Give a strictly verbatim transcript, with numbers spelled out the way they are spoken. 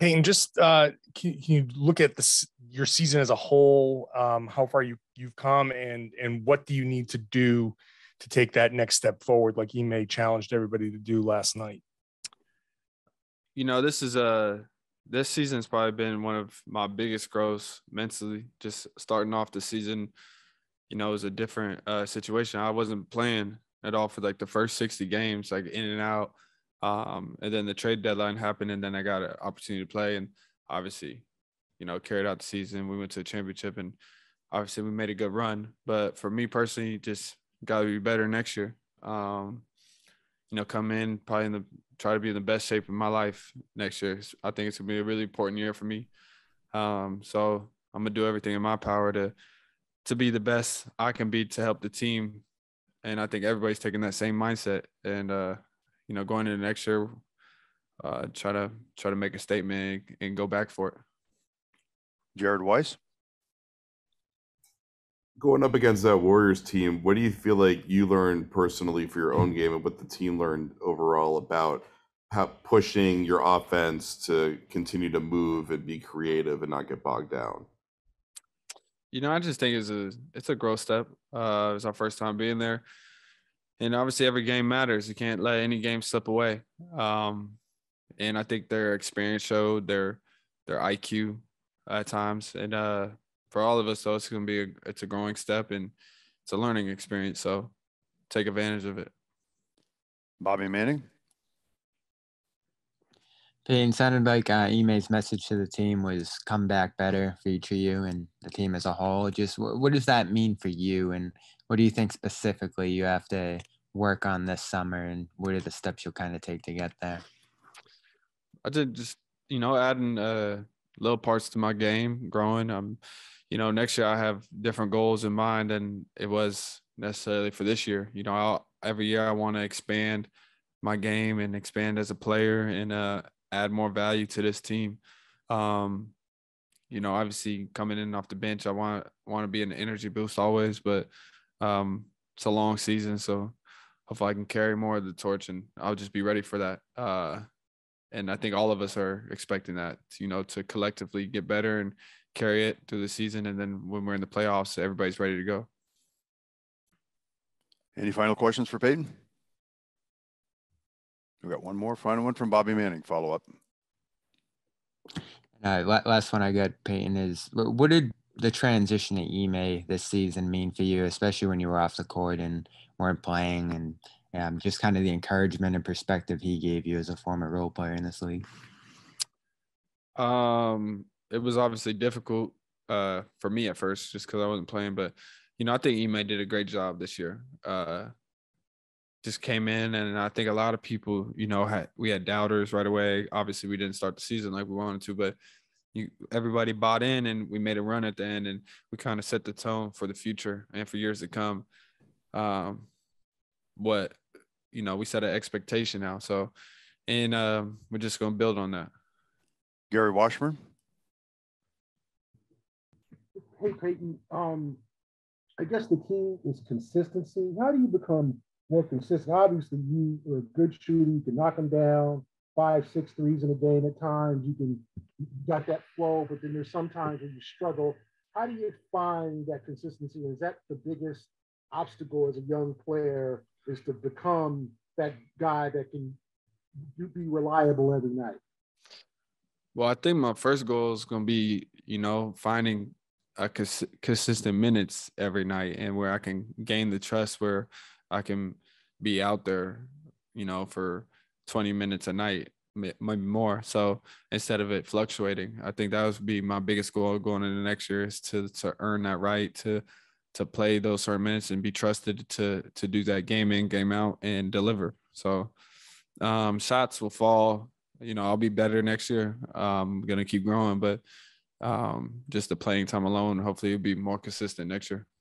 Payton, just uh, can, can you look at this, your season as a whole, um, how far you, you've come, and and what do you need to do to take that next step forward, like Ime challenged everybody to do last night? You know, this is a this season's probably been one of my biggest growths mentally. Just starting off the season, you know, it was a different uh, situation. I wasn't playing at all for like the first sixty games, like in and out. Um, and then the trade deadline happened, and then I got an opportunity to play, and obviously, you know, carried out the season. We went to a championship, and obviously we made a good run. But for me personally, just got to be better next year. Um, you know, come in probably in the try to be in the best shape of my life next year. I think it's gonna be a really important year for me. Um, so I'm gonna do everything in my power to to be the best I can be to help the team. And I think everybody's taking that same mindset, and uh, you know, going into next year, uh, try to try to make a statement and, and go back for it. Jared Weiss. Going up against that Warriors team, what do you feel like you learned personally for your own game, and what the team learned overall about how pushing your offense to continue to move and be creative and not get bogged down? You know, I just think it's a it's a growth step. Uh, it's our first time being there, and obviously every game matters. You can't let any game slip away. Um, and I think their experience showed, their their I Q at times, and uh. For all of us, though, it's going to be a, it's a growing step, and it's a learning experience. So take advantage of it. Bobby Manning. Payton, sounded like uh, Ime's message to the team was come back better for each of you and the team as a whole. Just wh what does that mean for you, and what do you think specifically you have to work on this summer, and what are the steps you'll kind of take to get there? I did just, you know, adding uh, little parts to my game, growing. Um, you know, next year I have different goals in mind than it was necessarily for this year. You know, I'll, every year I want to expand my game and expand as a player and uh, add more value to this team. Um, you know, obviously coming in off the bench, I want want to be an energy boost always, but um, it's a long season, so hopefully I can carry more of the torch, and I'll just be ready for that. Uh, And I think all of us are expecting that, you know, to collectively get better and carry it through the season. And then when we're in the playoffs, everybody's ready to go. Any final questions for Payton? We've got one more final one from Bobby Manning, follow up. Uh, last one I got, Payton, is what did the transition to Ime this season mean for you, especially when you were off the court and weren't playing, and Um, just kind of the encouragement and perspective he gave you as a former role player in this league? Um, it was obviously difficult uh, for me at first just because I wasn't playing. But, you know, I think Ime did a great job this year. Uh, just came in, and I think a lot of people, you know, had, we had doubters right away. Obviously, we didn't start the season like we wanted to, but you, everybody bought in, and we made a run at the end, and we kind of set the tone for the future and for years to come. Um, what you know, we set an expectation now. So, and um, we're just going to build on that. Gary Washburn. Hey, Payton. Um, I guess the key is consistency. How do you become more consistent? Obviously, you are a good shooter. You can knock them down, five, six threes in a game at times. You can you got that flow, but then there's sometimes when you struggle. How do you find that consistency? Is that the biggest obstacle as a young player, is to become that guy that can be reliable every night? Well, I think my first goal is going to be, you know, finding a cons consistent minutes every night, and where I can gain the trust, where I can be out there, you know, for twenty minutes a night, maybe more. So instead of it fluctuating, I think that would be my biggest goal going into next year, is to, to earn that right to to play those certain minutes and be trusted to to do that game in, game out, and deliver. So um, shots will fall. You know, I'll be better next year. I'm going to keep growing, but um, just the playing time alone, hopefully it'll be more consistent next year.